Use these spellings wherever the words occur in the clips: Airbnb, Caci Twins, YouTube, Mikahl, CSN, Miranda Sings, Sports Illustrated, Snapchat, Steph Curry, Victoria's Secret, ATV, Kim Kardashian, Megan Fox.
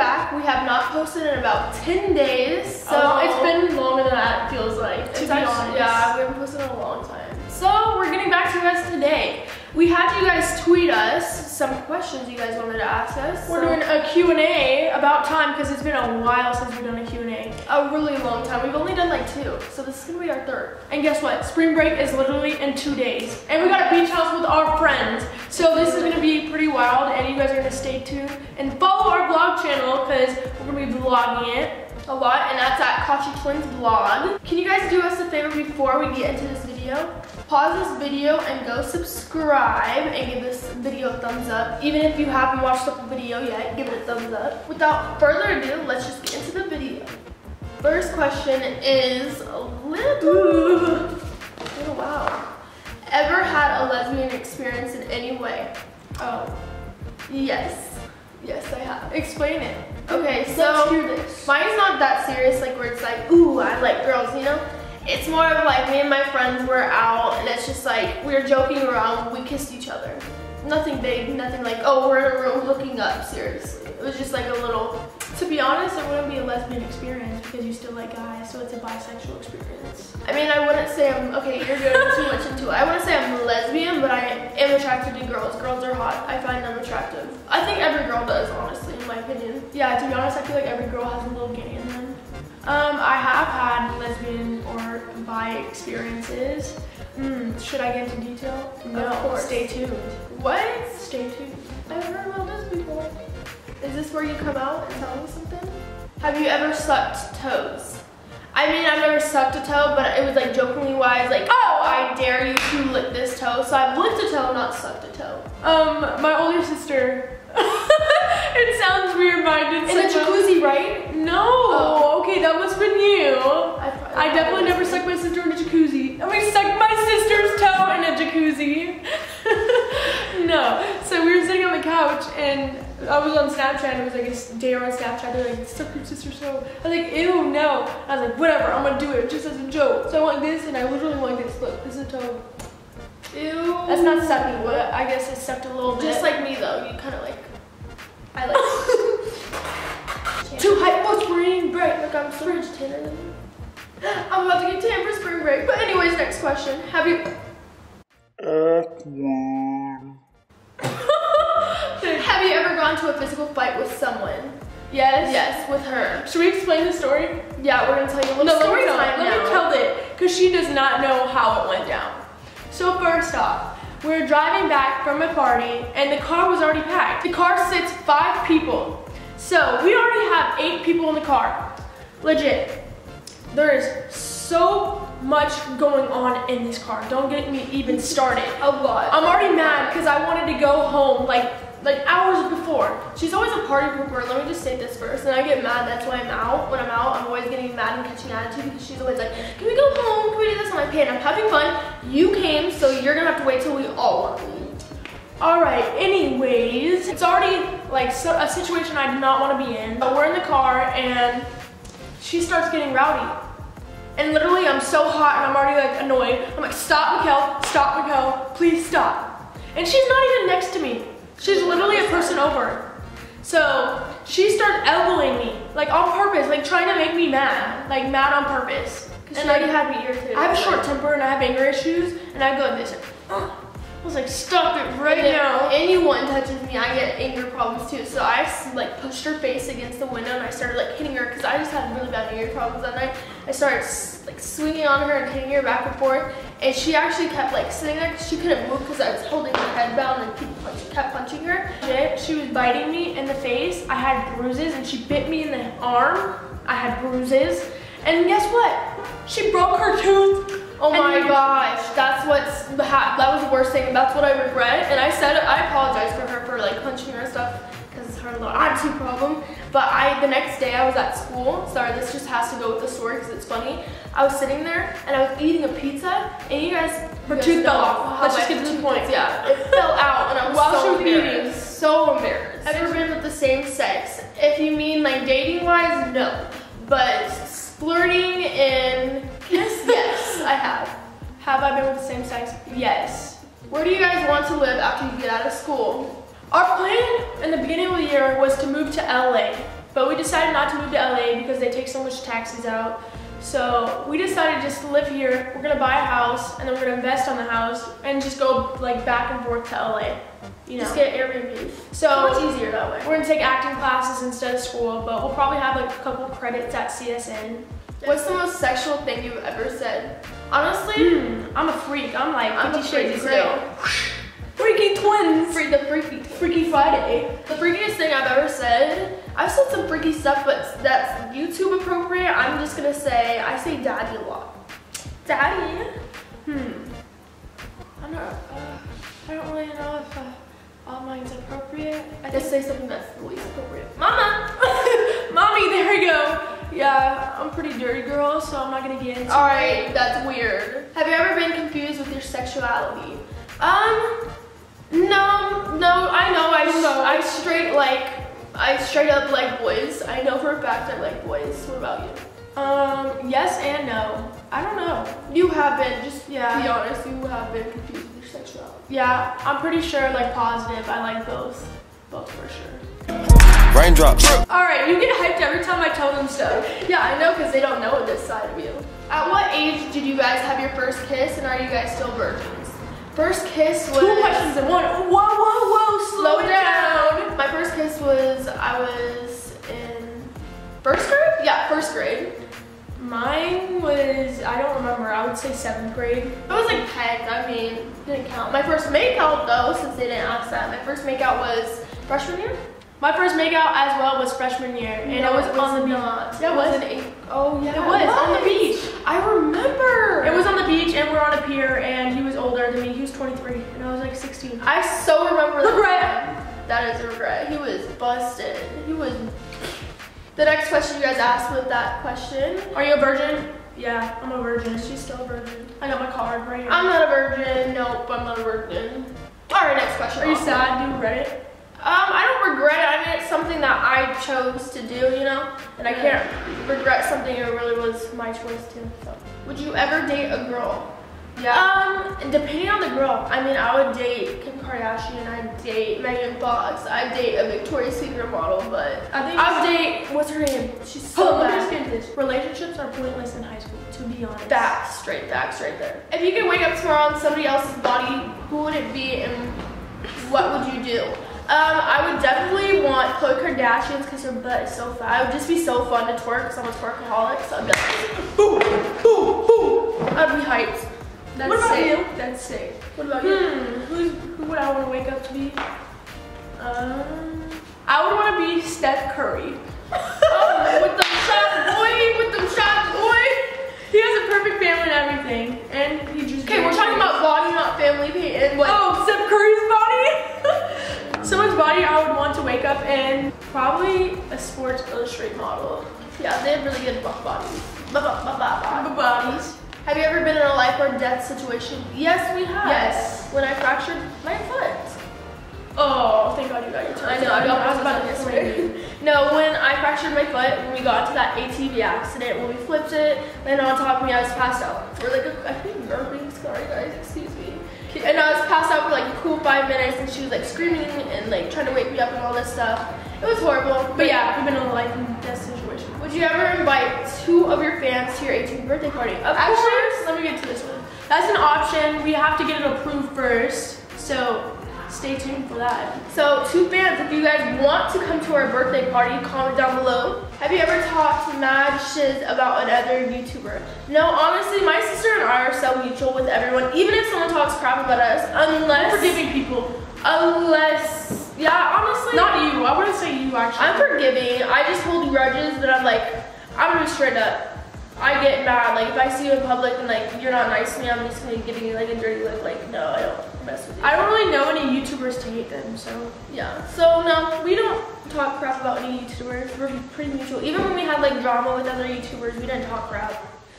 back. We have not posted in about 10 days. So it's been longer than that, it feels like. To be honest. Yeah, we haven't posted in a long time. So we're getting back to you guys today. We had you guys tweet us some questions you guys wanted to ask us. We're doing a Q&A about time because it's been a while since we've done a Q&A. A really long time. We've only done like 2. So this is going to be our 3rd. And guess what? Spring break is literally in 2 days. And we got a beach house with our friends. So this is going to be pretty wild. And you guys are going to stay tuned and follow our vlog channel because we're going to be vlogging it a lot. And that's at Caci Twins Vlog. Can you guys do us a favor before we get into this video? Pause this video and go subscribe and give this video a thumbs up. Even if you haven't watched the video yet, give it a thumbs up. Without further ado, let's just get into the video. First question is a little wow. Ever had a lesbian experience in any way? Oh, yes. Yes, I have. Explain it. Okay, so mine's not that serious, like where it's like, ooh, I like girls, you know? It's more of like me and my friends were out and it's just like we were joking around, we kissed each other. Nothing big, nothing like, oh, we're hooking up, seriously. It was just like a little, to be honest, it wouldn't be a lesbian experience because you still like guys, so it's a bisexual experience. I mean, I wouldn't say I'm, okay, you're getting too much into it. I wouldn't say I'm lesbian, but I am attracted to girls. Girls are hot. I find them attractive. I think every girl does, honestly, in my opinion. Yeah, to be honest, I feel like every girl has a little gay in them. I have had lesbian or bi experiences. Should I get into detail? No, stay tuned. What? Stay tuned. I've heard about this before. Is this where you come out and tell me something? Have you ever sucked toes? I mean, I've never sucked a toe, but it was like jokingly wise, like, oh, I dare you to lick this toe. So I've licked a toe, not sucked a toe. My older sister. It sounds weird, but I did suck. In a jacuzzi, right? No. Oh. Okay, that must have been you. I definitely never sucked my sister in a jacuzzi. I sucked my sister's toe in a jacuzzi. No. So we were sitting on the couch, and I was on Snapchat. It was like a dare on Snapchat. They're like, suck your sister's toe. I was like, ew, no. I was like, whatever. I'm gonna do it just as a joke. So I want this, and I literally want this. Look, this is a toe. Ew. That's not sucking. What? I guess it sucked a little bit. Just like me though. You kind of like. I like too hype for spring break. Like I'm so agitated. I'm about to get tan for spring break. But anyways, next question. Have you? Have you ever gone to a physical fight with someone? Yes. Yes, with her. Should we explain the story? Yeah, we're gonna tell you a little story time now. Let me tell it, cause she does not know how it went down. So first off. We were driving back from a party and the car was already packed. The car sits 5 people. So we already have 8 people in the car. Legit. There is so much going on in this car. Don't get me even started. A lot. I'm already mad because I wanted to go home like hours before. She's always a party pooper. Let me just say this first. And I get mad, that's why I'm out. When I'm out, I'm always getting mad and catching attitude because she's always like, can we go home? Can we do this? I'm like, hey, I'm having fun. You came, so you're gonna have to wait till we all want to leave. All right, anyways, it's already like a situation I do not want to be in. But we're in the car and she starts getting rowdy. And literally, I'm so hot and I'm already like annoyed. I'm like, stop, Mikahl, please stop. And she's not even next to me. She's literally a person over. So she started elbowing me, like on purpose, like trying to make me mad, like mad on purpose. And like, it had me irritated. I have a short temper and I have anger issues, and I go like this. I was like, stop it right now. If anyone touches me, I get anger problems too. So I like pushed her face against the window and I started like hitting her because I just had really bad anger problems that night. I started like swinging on her and hitting her back and forth. And she actually kept like sitting there because she couldn't move because I was holding her head bound and kept punching her. She was biting me in the face. I had bruises and she bit me in the arm. I had bruises. And guess what? She broke her tooth. Oh my gosh, that was the worst thing. That's what I regret. And I said, I apologize for her for like punching her and stuff because it's her little attitude problem. But the next day I was at school. Sorry, this just has to go with the story because it's funny. I was sitting there and I was eating a pizza and her tooth fell off. Let's just get to the point. Yeah, it fell out and I was so embarrassed. So embarrassed. Ever been with the same sex? If you mean like dating wise, no. But flirting and kiss, yes. I have. Have I been with the same sex? Yes. Where do you guys want to live after you get out of school? Our plan in the beginning of the year was to move to LA. But we decided not to move to LA because they take so much taxes out. So we decided just to live here. We're gonna buy a house and then we're gonna invest on the house and just go like back and forth to LA. You know. Just get Airbnb. So it's much easier that way. We're gonna take acting classes instead of school, but we'll probably have like a couple credits at CSN. What's the most sexual thing you've ever said? Honestly, I'm a freak. I'm like, I'm a freaky girl. Freaky twins. Freaky Friday. The freakiest thing I've ever said. I've said some freaky stuff, but that's YouTube appropriate. I'm just gonna say, I say daddy a lot. Daddy? I don't really know if all mine's appropriate. I just say something that's the least appropriate. Mama! Mommy, there we go. Yeah, I'm pretty dirty girl, so I'm not gonna get into Alright, that's weird. Have you ever been confused with your sexuality? No, I know, I straight up like boys. I know for a fact I like boys. What about you? Yes and no. I don't know. You have been, just yeah. Be honest, you have been confused with your sexuality. Yeah, I'm pretty sure, like positive, I like both. Both for sure. Raindrops. Alright, you get hyped every time I tell them stuff. Yeah, I know, because they don't know this side of you. At what age did you guys have your first kiss, and are you guys still virgins? First kiss was... 2 questions in 1. Whoa, slow down. My first kiss was, I was in 1st grade? Yeah, 1st grade. Mine was, I don't remember, I would say 7th grade. I was like pegged, I mean, didn't count. My first makeout though, since they didn't ask that, my first makeout was freshman year? My first makeout as well was freshman year, and no, it was on the beach. It was on the beach. I remember. It was on the beach, and we were on a pier, and he was older than me. He was 23, and I was like 16. I so remember that. Regret. That is a regret. He was busted. He was. The next question you guys asked with that question. Are you a virgin? Yeah, I'm a virgin. She's still a virgin. I got my card right here. I'm not a virgin. Nope, I'm not a virgin. All right, next question. Are you sad? Do you regret it? I don't regret it. I mean, it's something that I chose to do, you know? And I can't regret something that really was my choice too, so. Would you ever date a girl? Yeah. Depending on the girl. I mean, I would date Kim Kardashian, I'd date Megan Fox, I'd date a Victoria's Secret model, but I would date, what's her name? She's so bad. Relationships are pointless in high school, to be honest. Facts right there. If you could wake up tomorrow on somebody else's body, who would it be and what would you do? I would definitely want Khloe Kardashian's because her butt is so fat. It would just be so fun to twerk because I'm a twerkaholic, so I'd be like, boom, boom, boom. I'd be hyped. That's sick. That's sick. What about you? Who would I want to wake up to be? I would want to be Steph Curry. With them shots, boy, with them shots, boy. He has a perfect family and everything. And he just... Okay, we're talking about body, not family. And what? Oh, Steph Curry's body? Someone's body I would want to wake up in, probably a Sports Illustrated model. Yeah, they have really good bodies. Bodies. Have you ever been in a life or death situation? Yes, we have. Yes. When I fractured my foot. Oh, thank God you got your toe. I know, I was about to miss it. No, when I fractured my foot, when we got into that ATV accident, when we flipped it, landed on top of me, I was passed out. We're like, I think burping, sorry guys, excuse me. And I was passed out for like a cool 5 minutes, and she was like screaming and like trying to wake me up and all this stuff. It was horrible, but yeah, we've been in a life and death situation. Would you ever invite 2 of your fans to your 18th birthday party? Of course. Let me get to this one. That's an option. We have to get it approved first, so stay tuned for that. So 2 fans, if you guys want to come to our birthday party, comment down below. Have you ever talked mad shiz about another YouTuber? No, honestly, my sister and I are so mutual with everyone. Even if someone talks crap about us, unless... I'm forgiving people. Unless... Yeah, honestly... Not you. I wouldn't say you, actually. I'm forgiving. I just hold grudges that I'm like... I'm gonna be straight up. I get mad. Like, if I see you in public and, like, you're not nice to me, I'm just gonna be giving you, like, a dirty look. Like, no, I don't mess with you. I don't really know any YouTubers to hate them, so. Yeah. So, no, we don't talk crap about any YouTubers. We're pretty mutual. Even when we had, like, drama with other YouTubers, we didn't talk crap.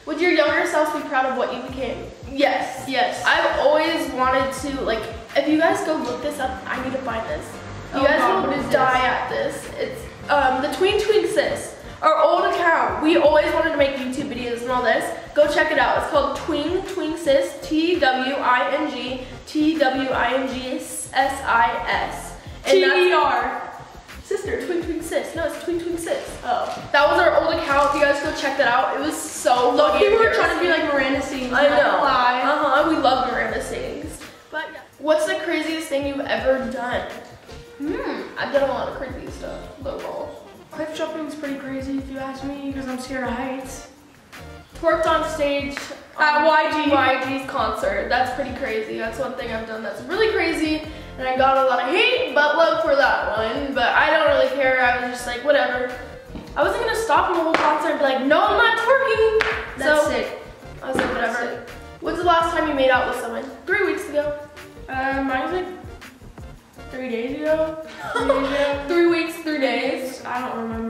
Would your younger self be proud of what you became? Yes. Yes. I've always wanted to, like, if you guys go look this up, I need to find this. You guys will die at this. It's, the Tween Sis. Our old account, we always wanted to make YouTube videos and all this. Go check it out. It's called Tween Sis, TWING TWINGSIS. TDR. Sister, Tween Sis. sis. No, it's Tween Tween sis. Oh. That was our old account. You guys go check that out. It was so funny. People were trying to be like Miranda Sings. I know. We love Miranda Sings. But yeah. What's the craziest thing you've ever done? I've done a lot of crazy stuff. Low roll. Cliff jumping's pretty crazy if you ask me, because I'm scared of heights. Twerked on stage at YG's concert. That's pretty crazy. That's one thing I've done that's really crazy, and I got a lot of hate but love for that one. But I don't really care. I was just like, whatever. I wasn't gonna stop in the whole concert and be like, no, I'm not twerking. That's sick. I was like, whatever. When's the last time you made out with someone? 3 weeks ago. Mine was like 3 days ago. 3 weeks, 3 days. I don't remember.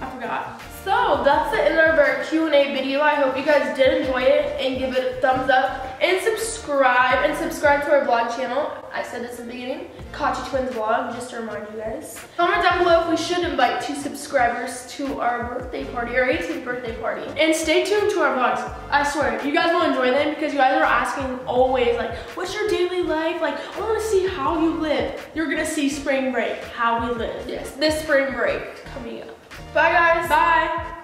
I forgot. So that's the end of our Q&A video. I hope you guys did enjoy it, and give it a thumbs up and subscribe to our vlog channel. I said this in the beginning, Caci Twins vlog, just to remind you guys. Comment down below if we should invite 2 subscribers to our birthday party, our 18th birthday party. And stay tuned to our vlogs. I swear, you guys will enjoy them, because you guys are asking always like, what's your daily life? Like, I wanna see how you live. You're gonna see spring break, how we live. Yes, this spring break coming up. Bye guys. Bye.